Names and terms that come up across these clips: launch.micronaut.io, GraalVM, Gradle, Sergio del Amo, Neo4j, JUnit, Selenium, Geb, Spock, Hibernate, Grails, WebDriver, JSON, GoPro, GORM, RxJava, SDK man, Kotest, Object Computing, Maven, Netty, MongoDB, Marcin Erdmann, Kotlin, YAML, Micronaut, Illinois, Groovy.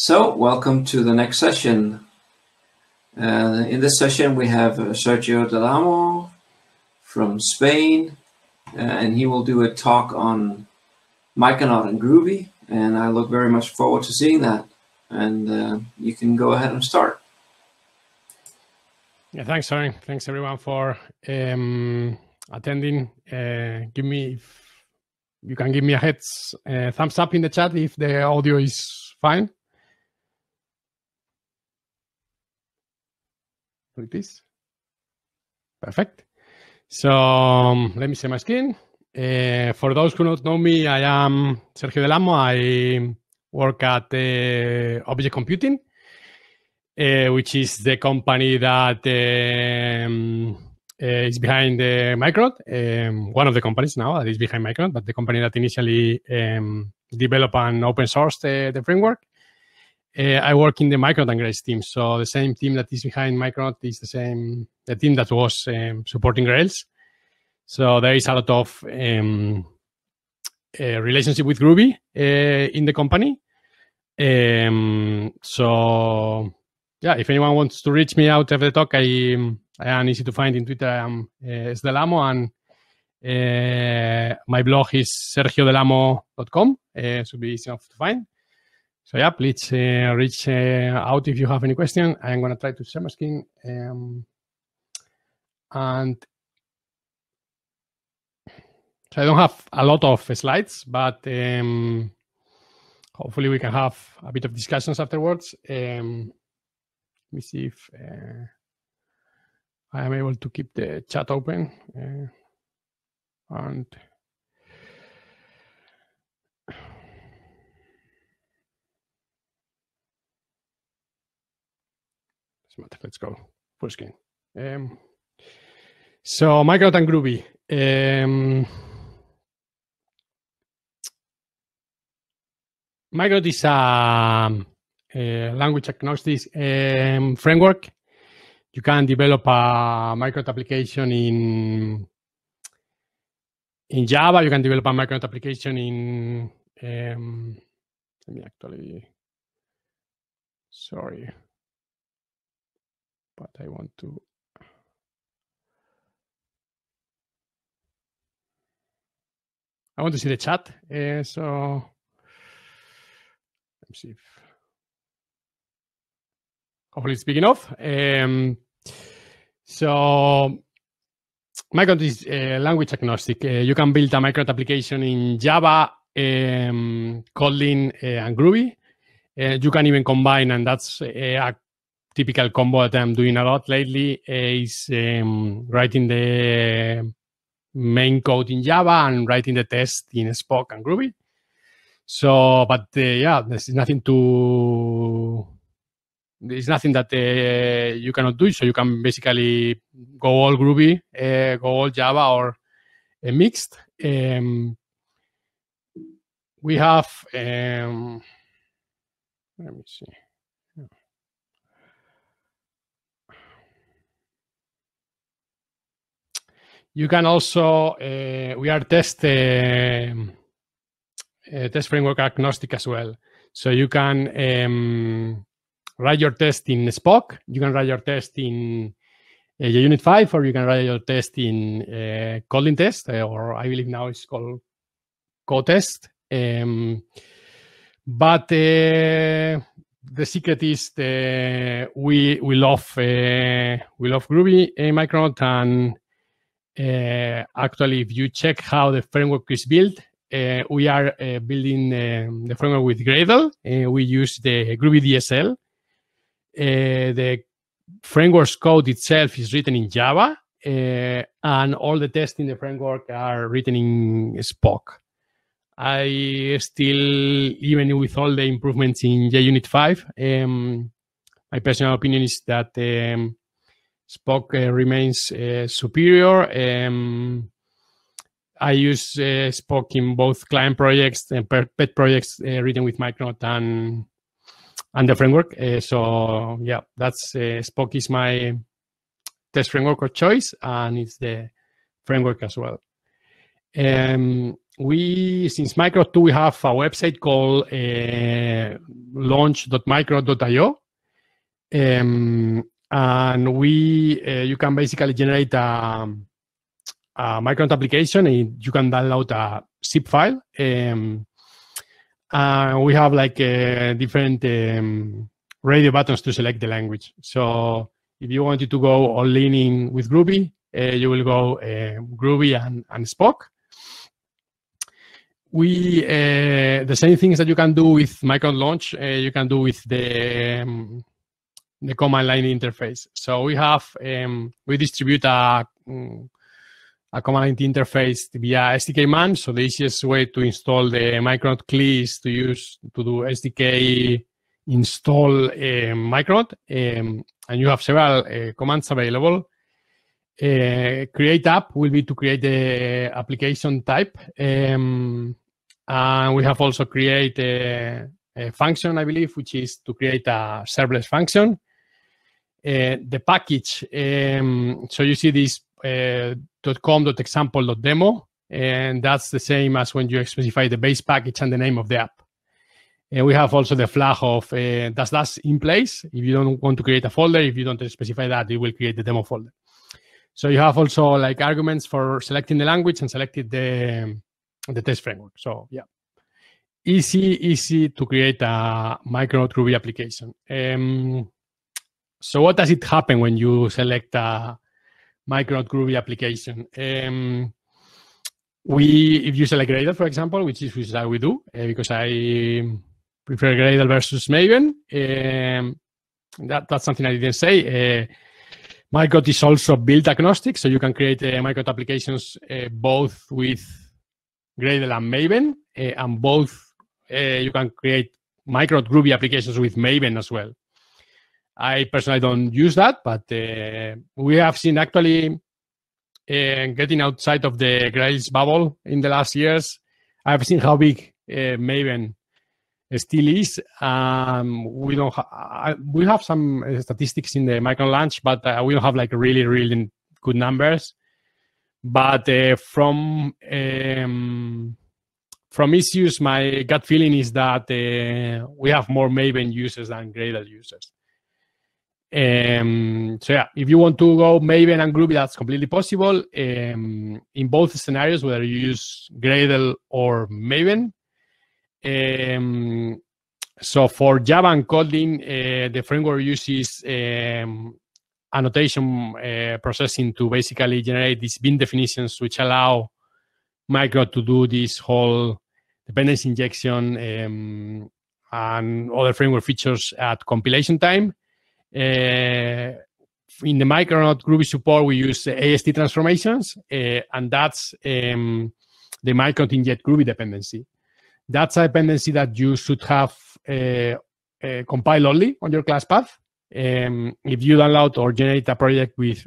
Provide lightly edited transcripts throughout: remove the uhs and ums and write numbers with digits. So, welcome to the next session. In this session, we have Sergio del Amo from Spain, and he will do a talk on Micronaut and Groovy, and I look very much forward to seeing that. And you can go ahead and start. Yeah, thanks, Harry. Thanks, everyone, for attending. If you can give me a thumbs up in the chat if the audio is fine. Like this. Perfect. So let me share my screen. For those who don't know me, I am Sergio del Amo. I work at Object Computing, which is the company that is behind Micronaut. One of the companies now that is behind Micronaut, but the company that initially developed and open sourced the framework. I work in the Micronaut and Grails team, so the same team that is behind Micronaut is the team that was supporting Grails. So there is a lot of relationship with Groovy in the company. So yeah, if anyone wants to reach me out after the talk, I am easy to find in Twitter. I am Delamo, and my blog is sergiodelamo.com. It should be easy enough to find. So yeah, please reach out if you have any question. I'm going to try to share my screen. And so I don't have a lot of slides, but hopefully we can have a bit of discussions afterwards. Let me see if I am able to keep the chat open. And let's go full screen. So Micronaut and Groovy. Micronaut is a language agnostic framework. You can develop a Micronaut application in Java. You can develop a Micronaut application in. Let me actually. Sorry. But I want to. See the chat. So let's see if hopefully it's big enough. So Micronaut is language agnostic. You can build a Micronaut application in Java, Kotlin, and Groovy. You can even combine, and that's a typical combo that I'm doing a lot lately is writing the main code in Java and writing the test in Spock and Groovy. So, but yeah, there's nothing that you cannot do. So you can basically go all Groovy, go all Java, or mixed. We have, let me see. You can also, we are test framework agnostic as well. So you can write your test in Spock, you can write your test in JUnit 5, or you can write your test in Kotlin test, or I believe now it's called Kotest. But the secret is we love Groovy Micronaut, and actually, if you check how the framework is built, we are building the framework with Gradle. We use the Groovy DSL. The framework's code itself is written in Java, and all the tests in the framework are written in Spock. I still, even with all the improvements in JUnit 5, my personal opinion is that Spock remains superior. I use Spock in both client projects and pet projects written with Micronaut and the framework. So yeah, that's Spock is my test framework of choice, and it's the framework as well. Since Micronaut 2, we have a website called launch.micronaut.io. And you can basically generate a Micronaut application, and you can download a zip file. We have like different radio buttons to select the language. So if you wanted to go all in with Groovy, you will go Groovy and Spock. The same things that you can do with Micronaut Launch, you can do with the command line interface. So we have we distribute a command line interface via SDK man. So the easiest way to install the Micronaut CLI is to do SDK install Micronaut, and you have several commands available. Create app will be to create the application type, and we have also create a function, I believe, which is to create a serverless function. The package, so you see this .com.example.demo, and that's the same as when you specify the base package and the name of the app. And we have also the flag of that's in place. If you don't want to create a folder, if you don't specify that, it will create the demo folder. So you have also like arguments for selecting the language and selected the test framework. So yeah, easy to create a Micronaut Groovy application. So what does it happen when you select a Micronaut Groovy application? If you select Gradle, for example, which is how we do, because I prefer Gradle versus Maven. That's something I didn't say. Micronaut is also build agnostic, so you can create Micronaut applications both with Gradle and Maven, and both you can create Micronaut Groovy applications with Maven as well. I personally don't use that, but we have seen actually getting outside of the Grails bubble in the last years. I've seen how big Maven still is. We have some statistics in the Micronaut launch, but we don't have like really, really good numbers. But from issues, my gut feeling is that we have more Maven users than Gradle users. So yeah, if you want to go Maven and Groovy, that's completely possible. In both scenarios, whether you use Gradle or Maven. So for Java and Kotlin, the framework uses annotation processing to basically generate these bean definitions, which allow Micronaut to do this whole dependency injection and other framework features at compilation time. In the Micronaut Groovy support, we use AST transformations, and that's the Micronaut inject Groovy dependency. That's a dependency that you should have compiled only on your class path. If you download or generate a project with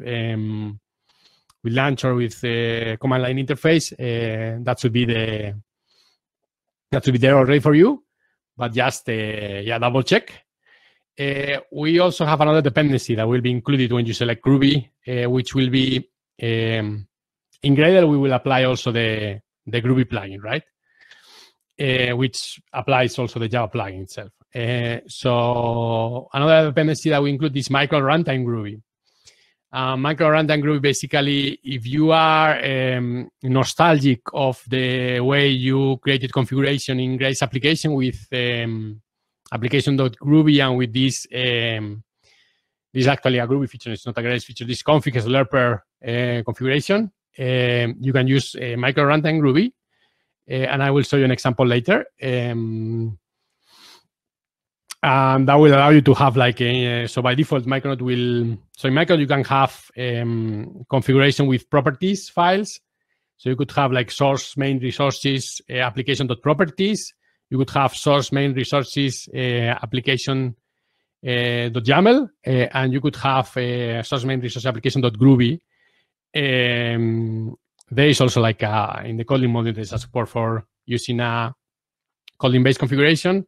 launch or with command line interface, that should be there already for you. But just yeah, double check. We also have another dependency that will be included when you select Groovy, which will be in Gradle. We will apply also the Groovy plugin, right? Which applies also the Java plugin itself. So another dependency that we include is Micronaut Runtime Groovy. Micronaut Runtime Groovy, basically, if you are nostalgic of the way you created configuration in Grails application with application.groovy and with this, this is actually a Groovy feature, it's not a Grails feature, this config as Lerper configuration, you can use Micronaut Runtime Groovy. And I will show you an example later. And that will allow you to have like a, so by default, Micronaut will, so in Micronaut you can have configuration with properties files. So you could have like source main resources, application.properties. You could have source main resources, application.yaml, and you could have source main resource application.groovy. There is also like a, in the Kotlin module, there's a support for using a Kotlin-based configuration.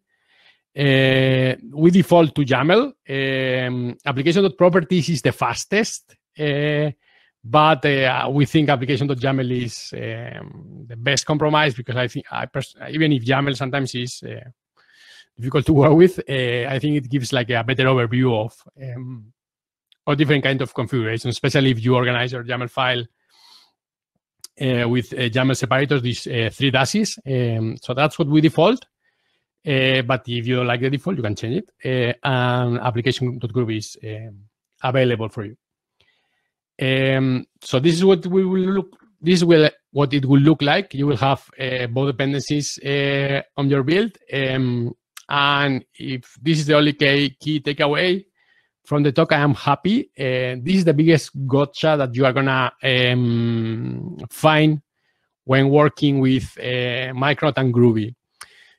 We default to YAML. Application.properties is the fastest, but we think application.yaml is the best compromise, because I think even if YAML sometimes is difficult to work with, I think it gives like a better overview of different kind of configurations, especially if you organize your YAML file with YAML separators, these three dashes. So that's what we default. But if you don't like the default, you can change it. And application.groovy is available for you. So this is what we will look. What it will look like. You will have both dependencies on your build. And if this is the only key takeaway from the talk, I am happy. This is the biggest gotcha that you are gonna find when working with Micronaut and Groovy.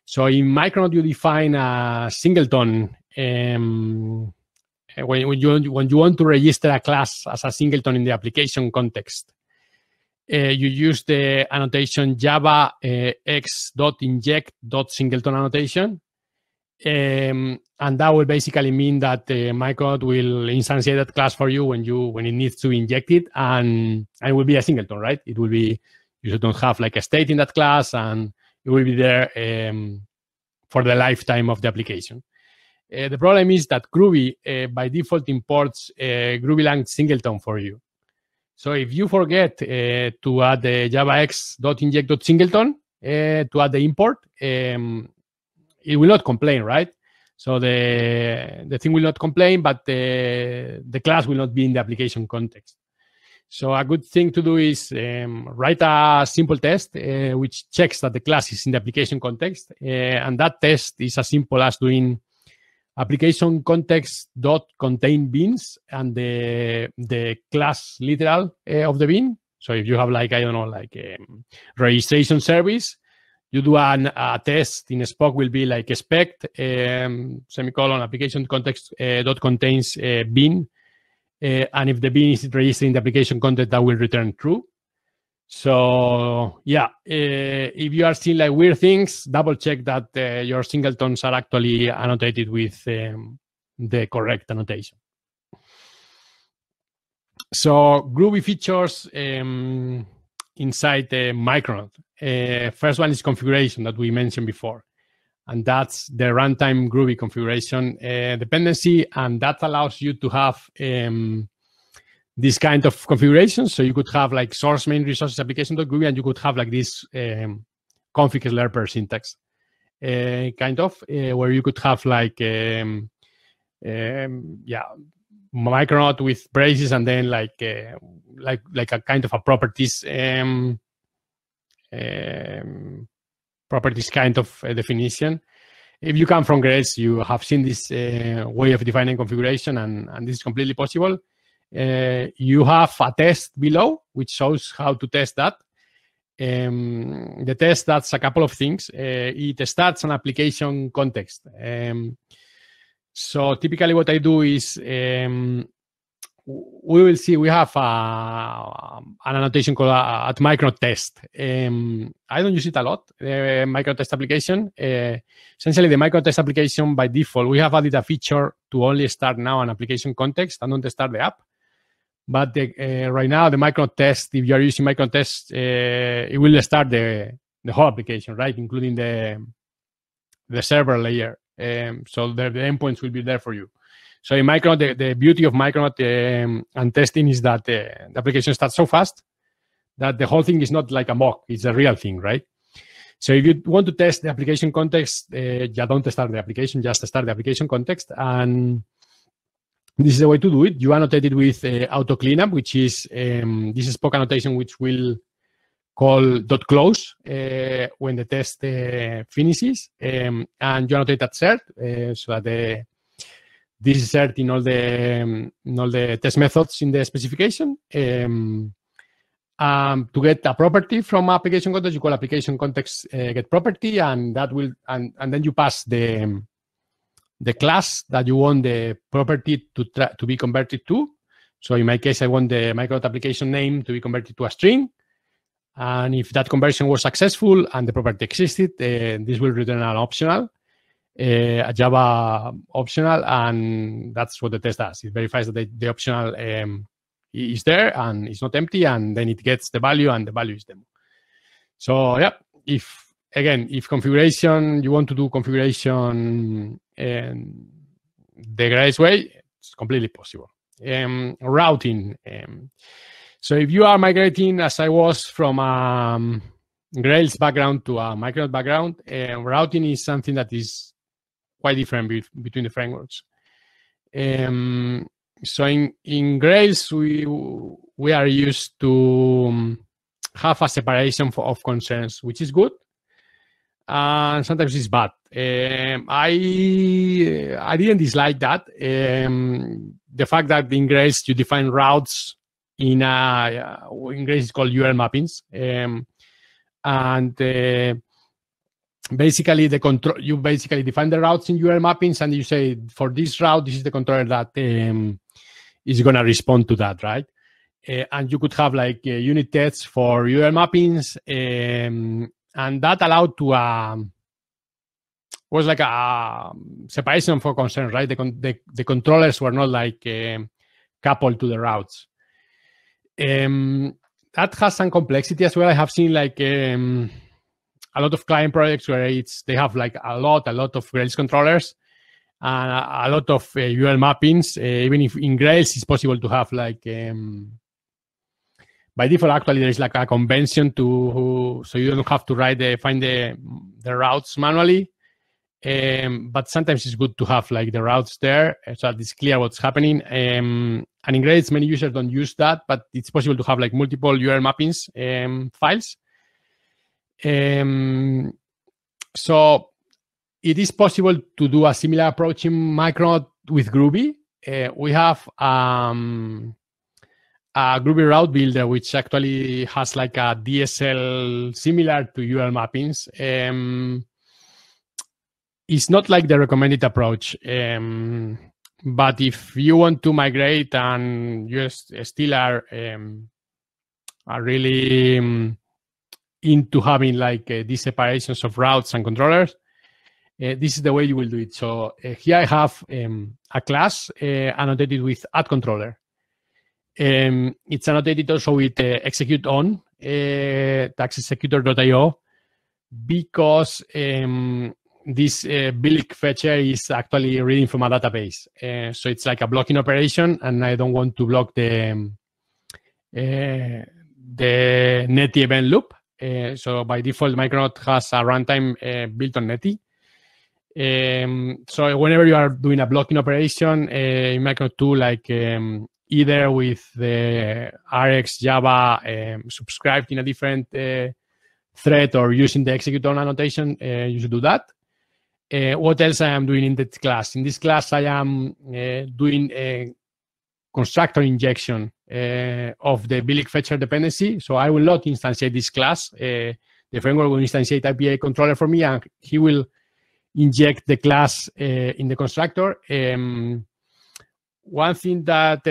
So in Micronaut, you define a singleton. When you want to register a class as a singleton in the application context, you use the annotation Java x.inject.singleton annotation. And that will basically mean that Micronaut will instantiate that class for you when it needs to inject it, and it will be a singleton, right? It will be, you don't have like a state in that class, and it will be there for the lifetime of the application. The problem is that Groovy by default imports GroovyLang singleton for you. So if you forget to add the javax.inject.singleton to add the import, it will not complain, right? So the thing will not complain, but the class will not be in the application context. So a good thing to do is write a simple test which checks that the class is in the application context. And that test is as simple as doing application context.contain beans and the class literal of the bean. So if you have like, I don't know, like registration service, you do a test in Spock will be like expect semicolon application context dot contains bean, and if the bean is registered in the application context, that will return true. So yeah, if you are seeing like weird things, double check that your singletons are actually annotated with the correct annotation. So Groovy features inside Micronaut. First one is configuration that we mentioned before, and that's the runtime Groovy configuration dependency, and that allows you to have this kind of configuration. So you could have like source main resources application.groovy, and you could have like this config slurper syntax kind of where you could have like yeah, Micronaut with braces, and then like a kind of a properties properties kind of definition. If you come from Grails, you have seen this way of defining configuration, and this is completely possible. You have a test below which shows how to test that. The test, that's a couple of things. It starts an application context. So typically what I do is we will see, we have an annotation called at Micronaut test. I don't use it a lot, the Micronaut test application. Essentially, the Micronaut test application by default, we have added a feature to only start now an application context and not start the app. But right now, the Micronaut test, if you are using Micronaut test, it will start the whole application, right, including the server layer. So the endpoints will be there for you. So in Micronaut, the beauty of Micronaut and testing is that the application starts so fast that the whole thing is not like a mock. It's a real thing, right? So if you want to test the application context, yeah, don't start the application, just start the application context. And this is the way to do it. You annotate it with auto cleanup, which is this Spock annotation, which will call .close when the test finishes. And you annotate that cert so that the this is cert in all the test methods in the specification. To get a property from application context, you call application context get property, and that will and then you pass the class that you want the property to be converted to. So in my case, I want the Micronaut application name to be converted to a string, And if that conversion was successful and the property existed, this will return an optional, a Java optional, and that's what the test does. It verifies that the optional is there and it's not empty, and then it gets the value, and the value is demo. So yeah, if again, if configuration, you want to do configuration the Grails way, it's completely possible. Routing. So if you are migrating, as I was, from Grails background to a Micronaut background, routing is something that is quite different between the frameworks. So in Grails, we are used to have a separation of concerns, which is good, and sometimes it's bad. I didn't dislike that. The fact that in Grails you define routes in Grails it's called URL mappings, basically the control, you basically define the routes in URL mappings, and you say for this route, this is the controller that is gonna respond to that, right? And you could have like unit tests for URL mappings, and that allowed to was like a separation for concerns, right? The controllers were not like coupled to the routes. That has some complexity as well. I have seen like a lot of client projects where they have like a lot of Grails controllers and a lot of URL mappings. Even if in Grails it's possible to have like by default, actually, there is like a convention so you don't have to find the routes manually. But sometimes it's good to have like the routes there so that it's clear what's happening. And in Grails, many users don't use that, but it's possible to have like multiple URL mappings files. So it is possible to do a similar approach in Micronaut with Groovy. We have a Groovy route builder, which actually has like a DSL similar to URL mappings. It's not like the recommended approach, but if you want to migrate and you still are really into having like these separations of routes and controllers, this is the way you will do it. So here I have a class annotated with @controller. It's annotated also with execute on taxexecutor.io, because this bilk fetcher is actually reading from a database. So it's like a blocking operation, and I don't want to block the Netty event loop. So by default, Micronaut has a runtime built on Netty. So whenever you are doing a blocking operation in Micronaut 2, like either with the RxJava subscribed in a different thread or using the execute on annotation, you should do that. What else I am doing in that class? In this class, I am doing a constructor injection of the bilk fetcher dependency. So I will not instantiate this class. The framework will instantiate IPA controller for me, and he will inject the class in the constructor. One thing that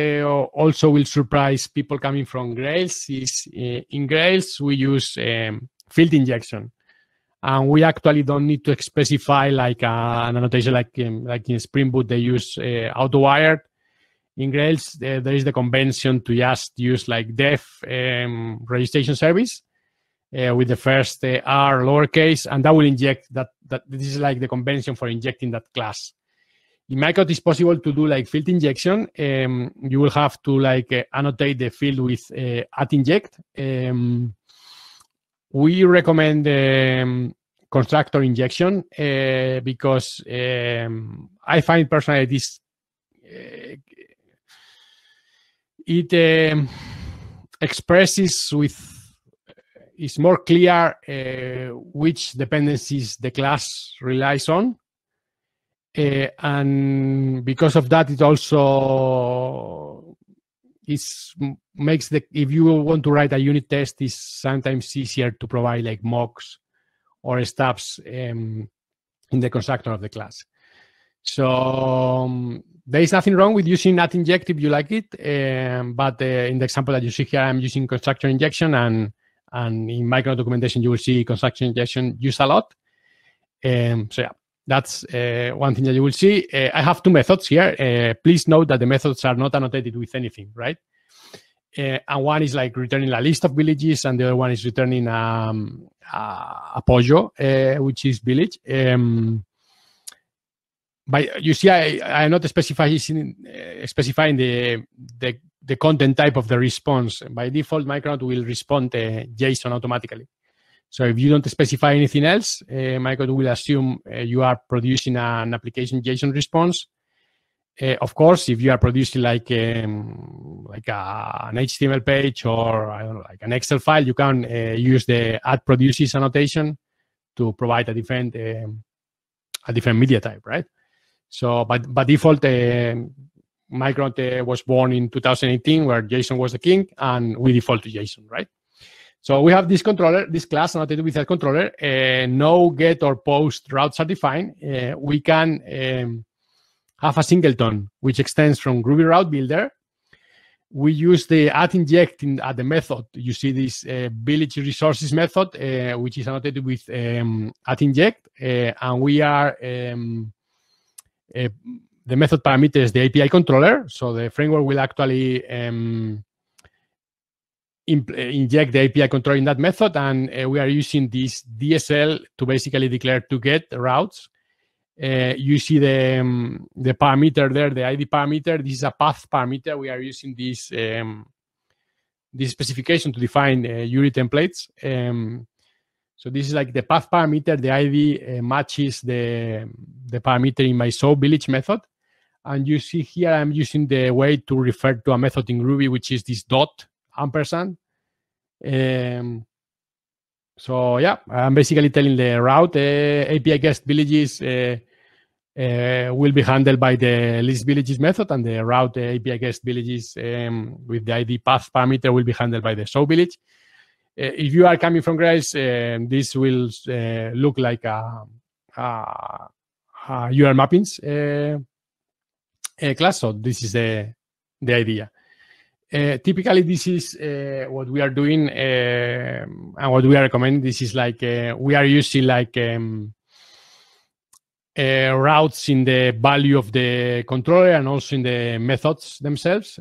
also will surprise people coming from Grails is in Grails, we use field injection. And we actually don't need to specify like an annotation like in Spring Boot, they use auto-wired. In Grails, there is the convention to just use like def registration service with the first R lowercase, and that will inject that. This is like the convention for injecting that class. In Micronaut, it's possible to do like field injection. You will have to like annotate the field with @inject. We recommend constructor injection because I find personally this expresses is more clear which dependencies the class relies on. And because of that, it also makes if you want to write a unit test, it's sometimes easier to provide like mocks or stubs in the constructor of the class. So there is nothing wrong with using @inject if you like it, but in the example that you see here, I'm using constructor injection, and And in Micronaut documentation, you will see construction injection used a lot. So yeah, that's one thing that you will see. I have two methods here. Please note that the methods are not annotated with anything, right? And one is like returning a list of villages, and the other one is returning a pollo, which is village. But you see, I am not specifying the content type of the response. By default, Micronaut will respond to JSON automatically. So if you don't specify anything else, Micronaut will assume you are producing an application JSON response. Of course, if you are producing like an HTML page or I don't know, like an Excel file, you can use the add produces annotation to provide a different media type, right? So, but by default, Micronaut was born in 2018, where JSON was the king, and we default to JSON, right? So we have this controller, this class annotated with that controller. No get or post routes are defined. We can have a singleton, which extends from Groovy route builder. We use the add inject at the method. You see this village resources method, which is annotated with add inject, and we are the method parameter is the API controller. So the framework will actually inject the API controller in that method, and we are using this DSL to basically declare to get routes. You see the parameter there, the ID parameter. This is a path parameter. We are using this this specification to define URI templates. So this is like the path parameter. The ID matches the parameter in my show village method. And you see here I'm using the way to refer to a method in Groovy, which is this dot ampersand. So yeah, I'm basically telling the route API guest villages will be handled by the list villages method, and the route API guest villages with the ID path parameter will be handled by the show village. If you are coming from Grails, this will look like a URL mappings class. So this is the idea. Typically, this is what we are doing and what we are recommending. This is like we are using like routes in the value of the controller and also in the methods themselves.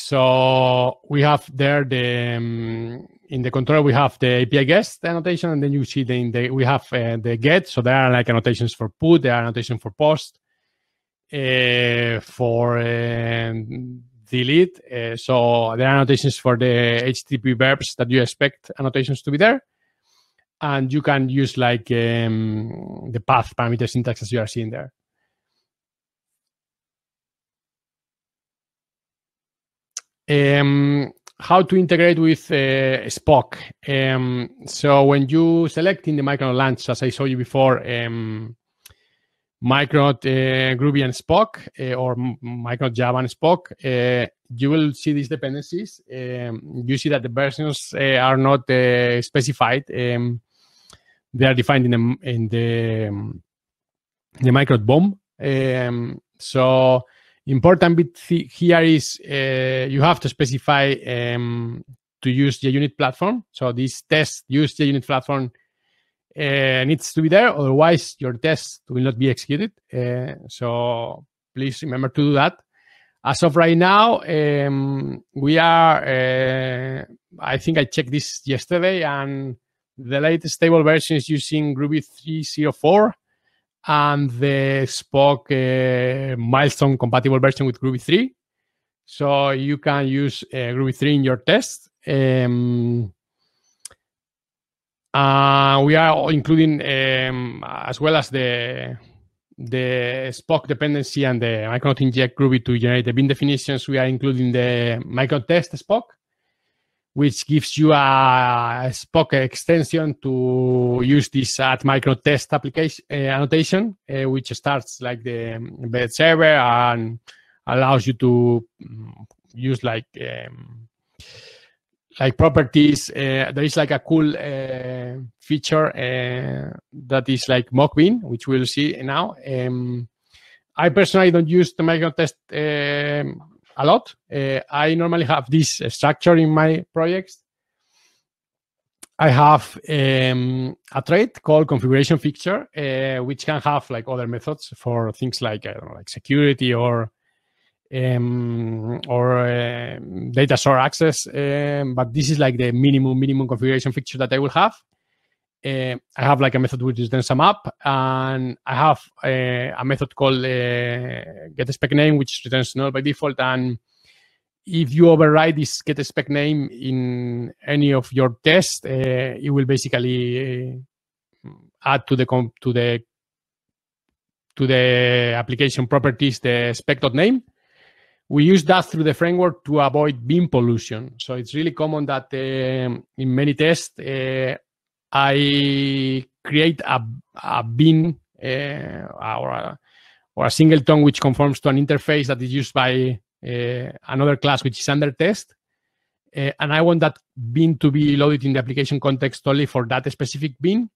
So we have there the in the controller we have the API guest annotation, and then you see we have the get. So there are like annotations for put, there are annotations for post. For delete, so there are annotations for the HTTP verbs that you expect annotations to be there, and you can use like the path parameter syntax as you are seeing there. How to integrate with Spock? So when you select in the Micronaut launch, as I showed you before, Micronaut Groovy and Spock, or Micronaut Java and Spock, you will see these dependencies. You see that the versions are not specified. They are defined in the Micronaut BOM. So important bit here is you have to specify to use the JUnit platform. So this test use the JUnit platform needs to be there, otherwise your test will not be executed. So please remember to do that. As of right now, we are, I think I checked this yesterday, and the latest stable version is using Groovy 3.0.4, and the Spock milestone compatible version with Groovy 3. So you can use Groovy 3 in your test. We are including, as well as the Spock dependency and the Micronaut inject Groovy to generate the bin definitions, we are including the Micronaut test Spock, which gives you a Spock extension to use this at Micronaut test application annotation, which starts like the embedded server and allows you to use like properties. There is like a cool feature that is like mockbin, which we'll see now. I personally don't use the Micronaut test a lot. I normally have this structure in my projects. I have a trait called configuration fixture, which can have like other methods for things like, I don't know, like security or data source access. But this is like the minimum configuration fixture that I will have. I have like a method which is then sum up, and I have a method called get spec name, which returns null by default. And if you override this get spec name in any of your tests, it will basically add to the application properties the spec.name. We use that through the framework to avoid bean pollution. So it's really common that in many tests I create a bean or a singleton which conforms to an interface that is used by another class which is under test, and I want that bean to be loaded in the application context only for that specific bean.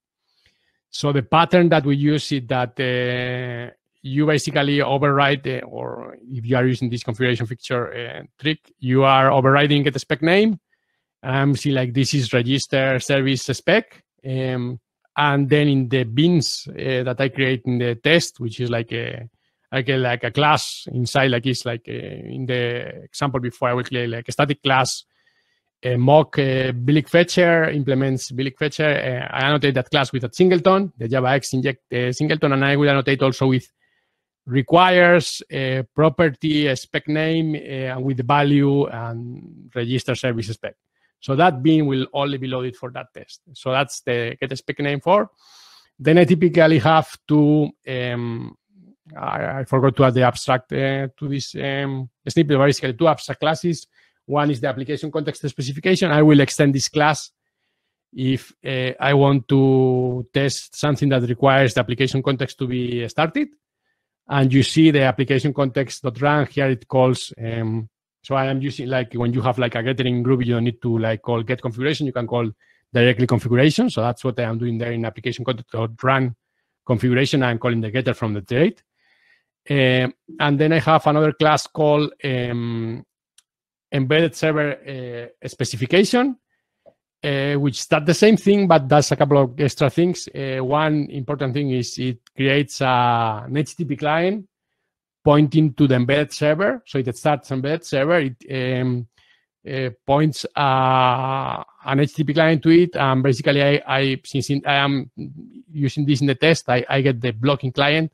So the pattern that we use is that you basically override, or if you are using this configuration fixture trick, you are overriding the spec name. I'm seeing like this is register service spec, and then in the beans that I create in the test, which is like a class inside, like it's like in the example before, I will create like a static class, mock Billig Fetcher, implements Billig Fetcher. I annotate that class with a singleton, the JavaX inject singleton, and I will annotate also with requires property spec name and with the value and register service spec. So that bean will only be loaded for that test. So that's the get spec name for. Then I typically have to I forgot to add the abstract to this snippet. Basically, two abstract classes. One is the application context specification. I will extend this class if I want to test something that requires the application context to be started. And you see the application context.run here. It calls. So I am using, like, when you have like a getter in Groovy, you don't need to like call get configuration. You can call directly configuration. So that's what I am doing there in application context.run configuration. I am calling the getter from the trait. And then I have another class called embedded server specification, which does the same thing, but does a couple of extra things. One important thing is it creates an HTTP client pointing to the embedded server. So it starts embedded server, it points an HTTP client to it. And basically, since I am using this in the test, I get the blocking client,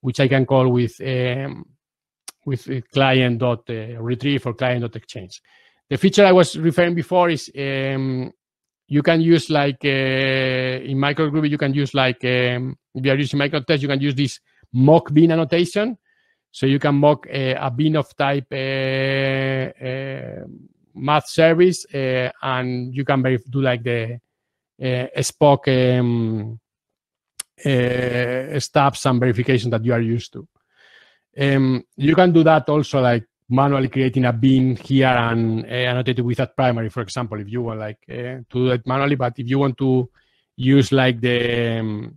which I can call with client.retrieve or client.exchange. The feature I was referring before is you can use like in MicroGroovy, you can use like if you are using MicroTest, you can use this mock bean annotation. So you can mock a bean of type math service, and you can do like the Spock steps and verification that you are used to. You can do that also like manually creating a bean here and annotated with that primary, for example, if you want like to do that manually. But if you want to use like the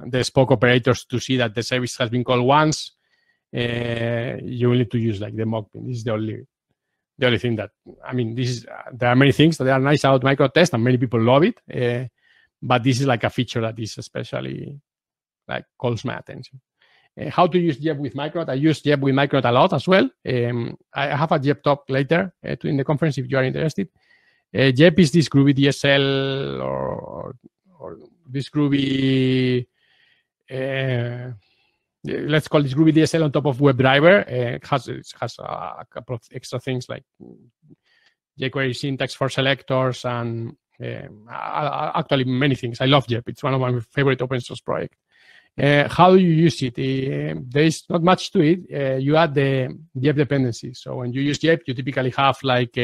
Spock operators to see that the service has been called once, you will need to use like the mock bean. This is the only thing that, I mean, this is, there are many things that are nice out MicroTest and many people love it. But this is like a feature that is especially like calls my attention. How to use Geb with Micronaut? I use Geb with Micronaut a lot as well. I have a Geb talk later in the conference if you are interested. Geb is this Groovy DSL or this Groovy, let's call this Groovy DSL on top of WebDriver. It has a couple of extra things like jQuery syntax for selectors and actually many things. I love Geb. It's one of my favorite open source projects. How do you use it? There's not much to it. You add the Geb dependencies. So when you use Geb, you typically have like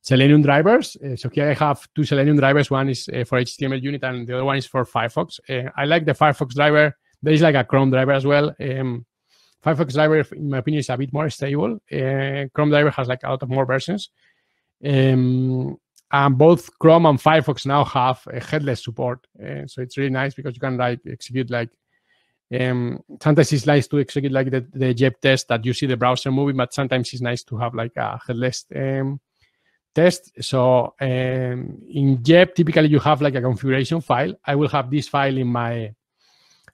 Selenium drivers. So here I have two Selenium drivers. One is for HTML unit and the other one is for Firefox. I like the Firefox driver. There is like a Chrome driver as well. Firefox driver, in my opinion, is a bit more stable. Chrome driver has like a lot of more versions. And both Chrome and Firefox now have headless support. So it's really nice because you can like execute like Sometimes it's nice to execute like the Geb test that you see the browser moving, but sometimes it's nice to have like a headless test. So in Geb, typically you have like a configuration file. I will have this file in my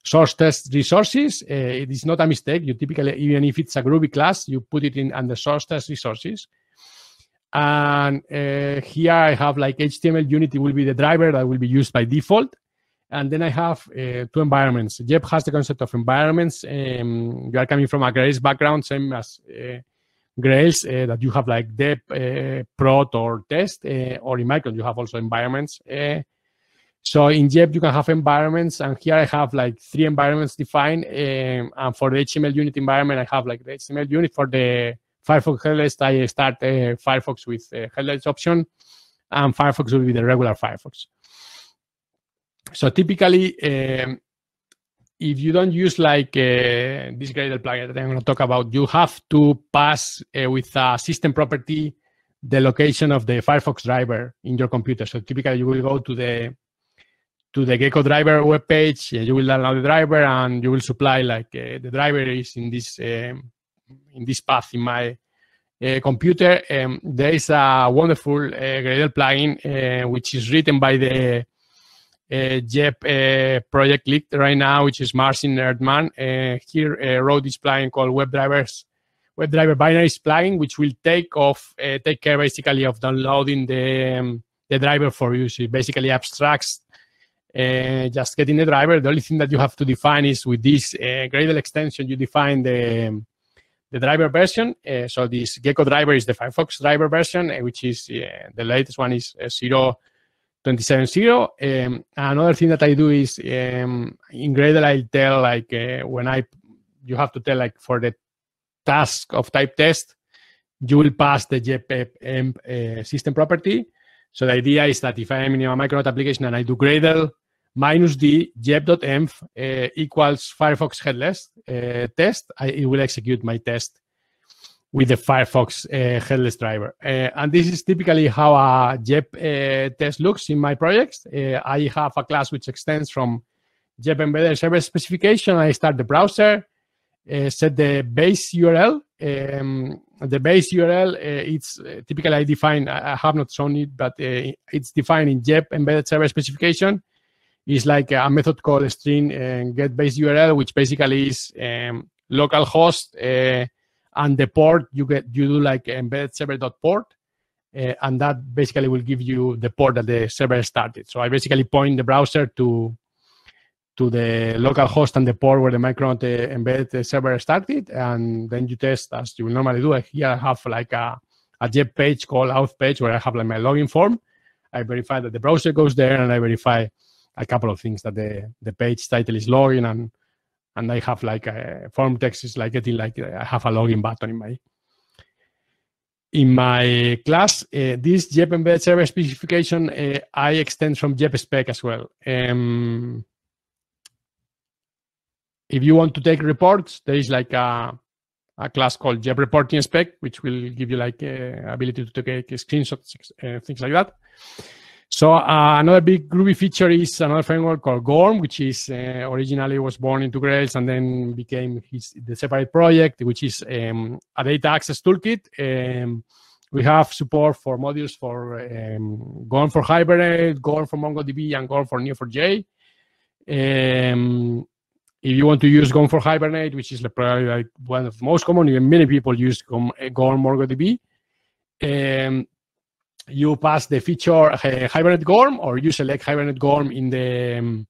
source test resources. It is not a mistake. You typically, even if it's a Groovy class, you put it in under source test resources. And here I have like HTML unit. It will be the driver that will be used by default. And then I have two environments. Geb has the concept of environments. You are coming from a Grails background, same as Grails, that you have like dep, prot, or test, or in Micron, you have also environments. So in Geb, you can have environments. And here I have like three environments defined. And for the HTML unit environment, I have like the HTML unit. For the Firefox headless, I start Firefox with headless option. And Firefox will be the regular Firefox. So typically, if you don't use like this Gradle plugin that I'm going to talk about, you have to pass with a system property the location of the Firefox driver in your computer. So typically, you will go to the Gecko driver webpage. You will download the driver, and you will supply like the driver is in this path in my computer. There is a wonderful Gradle plugin which is written by the Geb project lead right now, which is Marcin Erdmann. Here wrote this plugin called WebDriver binaries plugin, which will take care basically of downloading the driver for you. So it basically abstracts just getting the driver. The only thing that you have to define is with this Gradle extension, you define the driver version. So this Gecko driver is the Firefox driver version, which is the latest one is 0.27.0. Another thing that I do is in Gradle I tell like you have to tell like for the task of type test, you will pass the Geb system property. So the idea is that if I am in a Micronaut application and I do Gradle -d geb.env equals Firefox headless test, it will execute my test with the Firefox headless driver. And this is typically how a Geb test looks in my projects. I have a class which extends from Geb embedded server specification. I start the browser, set the base URL. The base URL, it's typically I define, I have not shown it, but it's defined in Geb embedded server specification. It's like a method called string get base URL, which basically is localhost, and the port you do like embed server.port, and that basically will give you the port that the server started. So I basically point the browser to the local host and the port where the Micronaut embed server started, and then you test as you will normally do. Here I have like a Geb page called auth page where I have like my login form. I verify that the browser goes there, and I verify a couple of things, that the page title is login, and I have like a form text is like getting like I have a login button in my class. This Geb embed server specification I extend from Geb spec as well. If you want to take reports, there is like a class called Geb reporting spec, which will give you like ability to take screenshots, things like that. So another big Groovy feature is another framework called GORM, which is originally was born into Grails and then became the separate project, which is a data access toolkit. We have support for modules for GORM for Hibernate, GORM for MongoDB, and GORM for Neo4j. If you want to use GORM for Hibernate, which is probably like one of the most common, even many people use GORM MongoDB. You pass the feature Hibernate GORM, or you select Hibernate GORM in the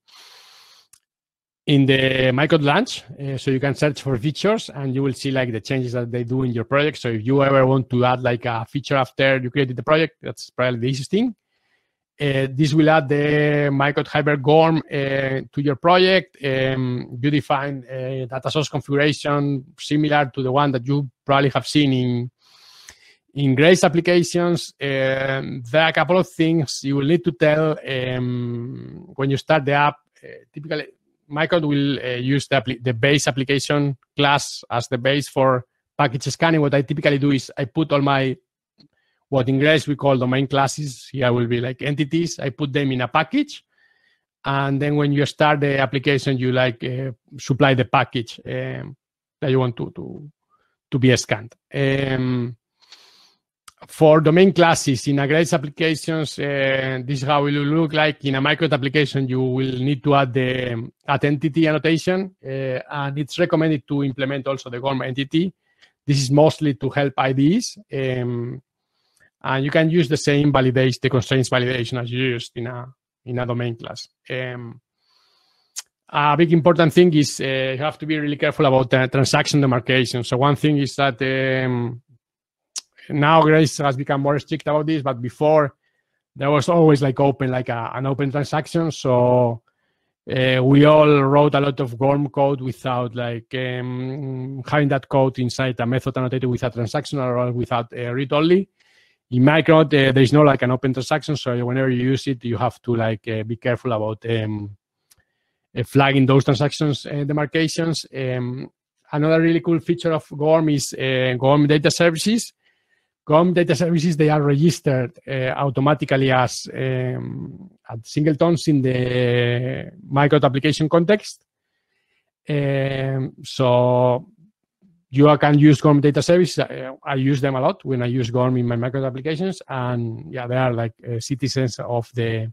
Micronaut launch. So you can search for features, and you will see like the changes that they do in your project. So if you ever want to add like a feature after you created the project, that's probably the easiest thing. This will add the Micronaut Hibernate GORM to your project. You define a data source configuration similar to the one that you probably have seen in Grails applications. There are a couple of things you will need to tell when you start the app. Typically, Micronaut will use the base application class as the base for package scanning. What I typically do is I put all my, what in Grails we call domain classes, here will be like entities. I put them in a package, And then when you start the application, you like supply the package that you want to be scanned. For domain classes in a Grails applications, this is how it will look like. In a Micronaut application, you will need to add the add entity annotation, and it's recommended to implement also the GORM entity. This is mostly to help IDEs, and you can use the same validation, the constraints validation as you used in a domain class. A big important thing is you have to be really careful about transaction demarcation. So one thing is that now Grails has become more strict about this, but before there was always like open, like an open transaction. So we all wrote a lot of GORM code without like having that code inside a method annotated with a transaction or without a read only. In Micronaut, there is no like an open transaction, so whenever you use it, you have to like be careful about flagging those transactions and demarcations. Another really cool feature of GORM is GORM data services. GORM data services, they are registered automatically as singletons in the Micronaut application context. So you can use GORM data services. I use them a lot when I use GORM in my Micronaut applications. And yeah, they are like citizens of the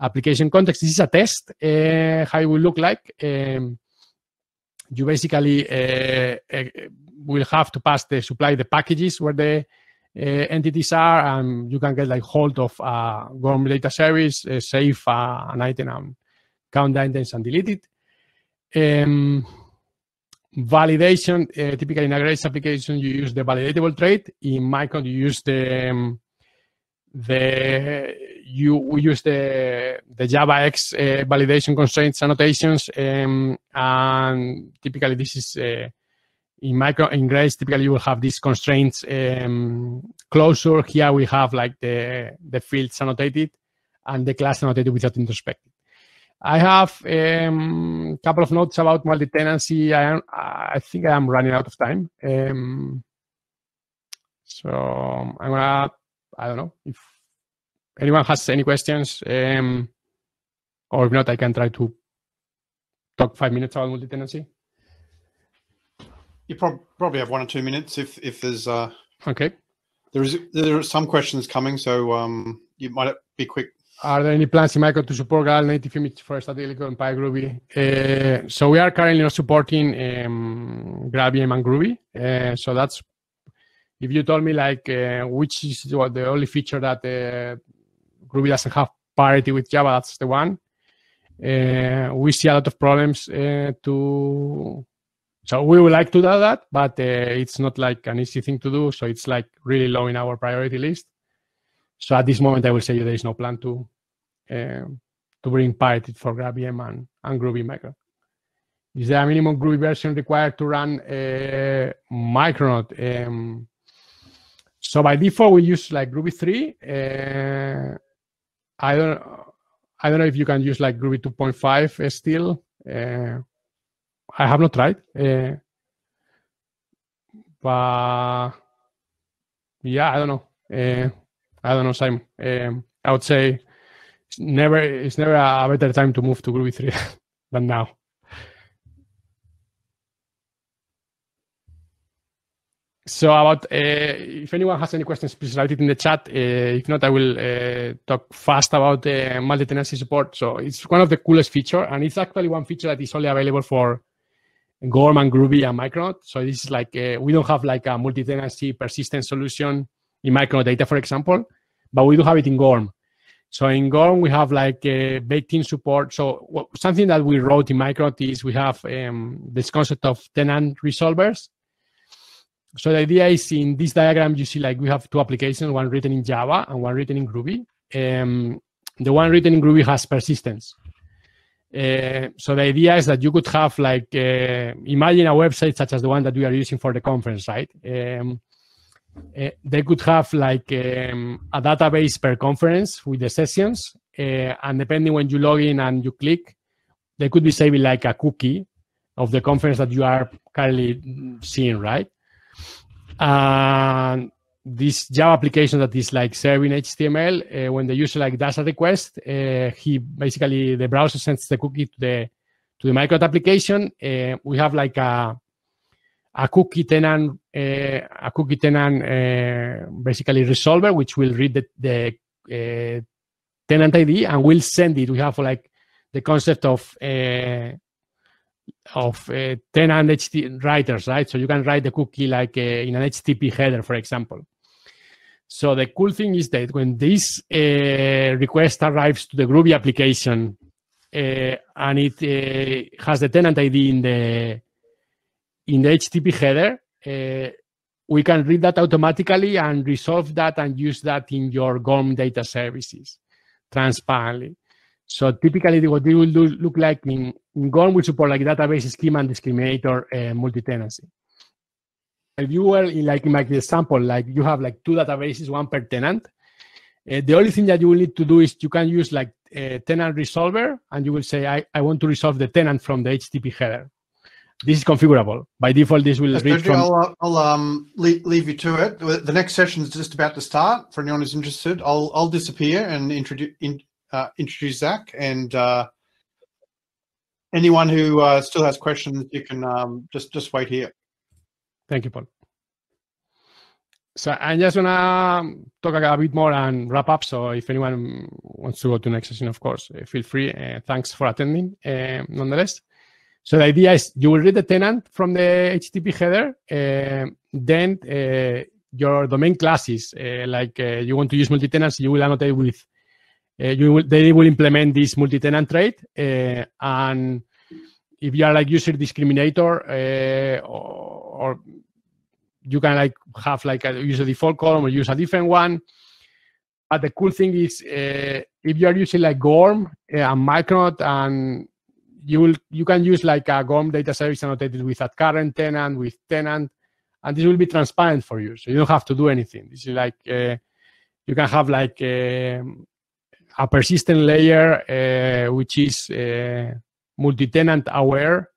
application context. This is a test, how it will look like. You basically will have to pass the supply, the packages where the entities are, and you can get like hold of GORM data service, save an item, count the items and delete it. Validation, typically in a Grails application, you use the validatable trait. In Micronaut, you use the JavaX validation constraints annotations, and typically this is in Grails. Typically, you will have these constraints closure. Here we have like the fields annotated and the class annotated without introspecting. I have a couple of notes about multi-tenancy. I think I am running out of time. So I'm gonna, I don't know if anyone has any questions, or if not, I can try to talk 5 minutes about multi-tenancy. You probably have 1 or 2 minutes if there's okay. There are some questions coming, so you might be quick. Are there any plans in Micronaut to support Gradle native image for statistical and Groovy? So we are currently not supporting GraalVM and Groovy. So that's, if you told me like which is the only feature that Groovy doesn't have parity with Java, that's the one. We see a lot of problems so we would like to do that, but it's not like an easy thing to do. So it's like really low in our priority list. So at this moment, I will say there is no plan to bring parity for GraalVM and Groovy Micro. Is there a minimum Groovy version required to run Micronaut? So by default, we use like Groovy 3. I don't know if you can use like Groovy 2.5 still. I have not tried, but yeah, I don't know. I don't know, Simon. I would say it's never a better time to move to Groovy 3 than now. So about if anyone has any questions, please write it in the chat. If not, I will talk fast about multi-tenancy support. So it's one of the coolest features, and it's actually one feature that is only available for GORM and Groovy and Micronaut. So this is like we don't have like a multi-tenancy persistent solution in Micronaut data, for example, but we do have it in GORM. So in GORM, we have like baked-in support. So something that we wrote in Micronaut is we have this concept of tenant resolvers. So the idea is, in this diagram, you see like we have two applications, one written in Java and one written in Groovy. The one written in Groovy has persistence. So the idea is that you could have like, imagine a website such as the one that we are using for the conference, right? They could have like a database per conference with the sessions, and depending when you log in and you click, they could be saving like a cookie of the conference that you are currently seeing, right? And this Java application that is like serving HTML, when the user like does a request, he basically, the browser sends the cookie to the Micronaut application. We have like a cookie tenant basically resolver, which will read the tenant ID and will send it. We have like the concept of tenant HTTP writers, right? So you can write the cookie like in an HTTP header, for example. So the cool thing is that when this request arrives to the Groovy application and it has the tenant ID in the HTTP header, we can read that automatically and resolve that and use that in your GORM data services transparently. So typically what we will do look like in GORM, we support like database schema and discriminator multi-tenancy. If you were in my example, like you have like two databases, one per tenant, the only thing that you will need to do is you can use like a tenant resolver and you will say, I want to resolve the tenant from the HTTP header. This is configurable. By default, this will read from... I'll leave you to it. The next session is just about to start. For anyone who's interested, I'll disappear and introduce Zach. And anyone who still has questions, you can just wait here. Thank you, Paul. So I'm just gonna talk a bit more and wrap up. So if anyone wants to go to the next session, of course, feel free. Thanks for attending, nonetheless. So the idea is you will read the tenant from the HTTP header, then your domain classes, you want to use multi-tenants, you will annotate with, they will implement this multi-tenant trait. And if you are like user discriminator, or you can like have like a user default column or use a different one. But the cool thing is if you are using like GORM and Micronaut, and you can use like a GORM data service annotated with a current tenant, with tenant, and this will be transparent for you. So you don't have to do anything. This is like, you can have like a persistent layer, which is multi-tenant aware,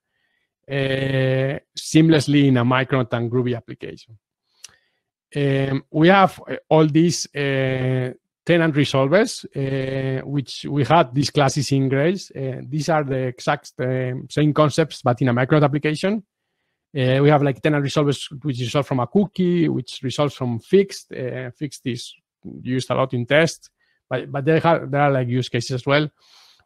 seamlessly in a Micronaut and Groovy application. We have all these tenant resolvers, which we had these classes in Grails. These are the exact same concepts, but in a Micronaut application. We have like tenant resolvers which resolve from a cookie, which resolves from fixed. Fixed is used a lot in tests, but there are like use cases as well.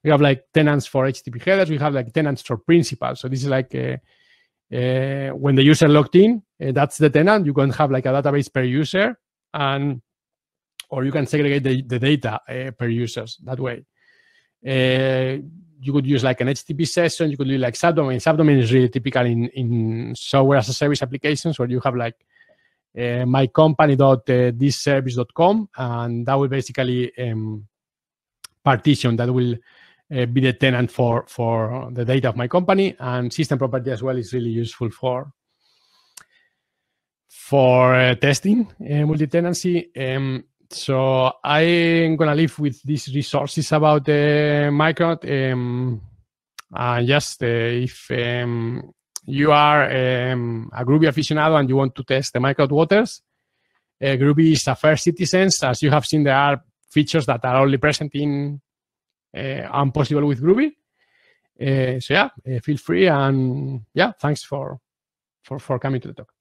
We have like tenants for HTTP headers. We have like tenants for principals. So this is like when the user logged in, that's the tenant. You can have like a database per user, and or you can segregate the data per users that way. You could use like an HTTP session. You could do like subdomain. Subdomain is really typical in software as a service applications where you have like mycompany.thisservice.com, and that will basically partition. That will be the tenant for the data of my company. And system property as well is really useful for testing multi-tenancy. So I'm going to leave with these resources about Micronaut. Just if you are a Groovy aficionado and you want to test the Micronaut waters, Groovy is a first citizen. As you have seen, there are features that are only present in and possible with Groovy. So yeah, feel free. And yeah, thanks for coming to the talk.